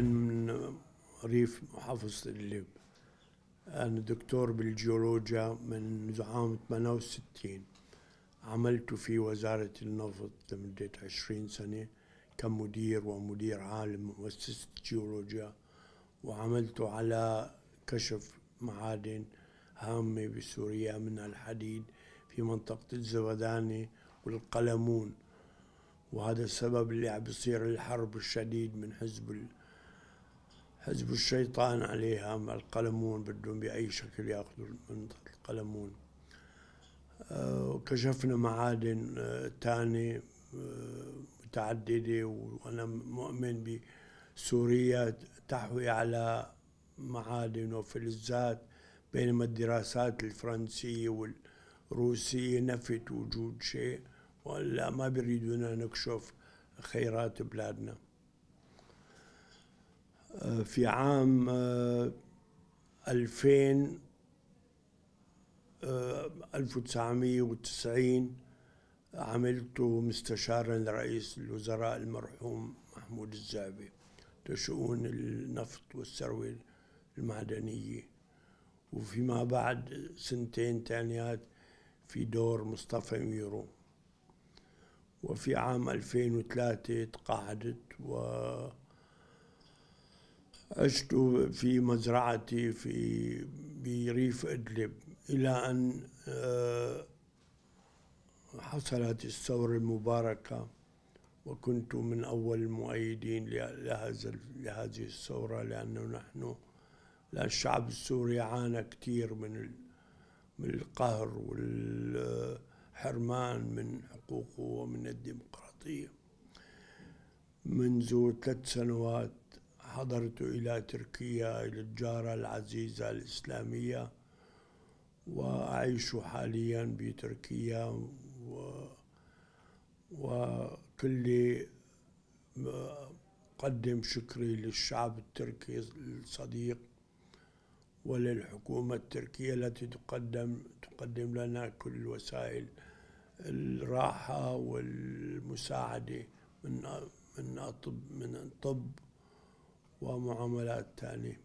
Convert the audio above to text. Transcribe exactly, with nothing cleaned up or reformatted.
من ريف محافظة إدلب. أنا دكتور بالجيولوجيا من عام ثمانية وستين. عملت في وزارة النفط لمدة عشرين سنة كمدير ومدير عالم مؤسسة جيولوجيا، وعملت على كشف معادن هامة بسوريا منها الحديد في منطقة الزبداني والقلمون، وهذا السبب اللي عم بيصير الحرب الشديد من حزب حزب الشيطان عليها. القلمون بدهم بأي شكل ياخذوا منطقة القلمون. وكشفنا معادن ثانية متعددة، وأنا مؤمن بسوريا تحوي على معادن وفلزات، بينما الدراسات الفرنسية والروسية نفت وجود شيء، ولا ما بيريدونا نكشف خيرات بلادنا. في عام ألفين ألف وتسعمية وتسعين عملت مستشارا لرئيس الوزراء المرحوم محمود الزعبي لشؤون النفط والثروة المعدنية، وفيما بعد سنتين تانيات في دور مصطفى ميرو. وفي عام ألفين وثلاثة تقاعدت وعشت في مزرعتي في بريف إدلب إلى أن حصلت الثورة المباركة، وكنت من أول المؤيدين لهذا لهذه الثورة، لأنه نحن لأن الشعب السوري عانى كثير من من القهر والحرمان من حقوقه ومن الديمقراطية. منذ ثلاث سنوات حضرت إلى تركيا، إلى الجارة العزيزة الإسلامية، وأعيش حاليا بتركيا، و وكل أقدم شكري للشعب التركي الصديق وللحكومة التركية التي تقدم تقدم لنا كل وسائل الراحة والمساعدة من من طب من طب ومعاملات ثانية.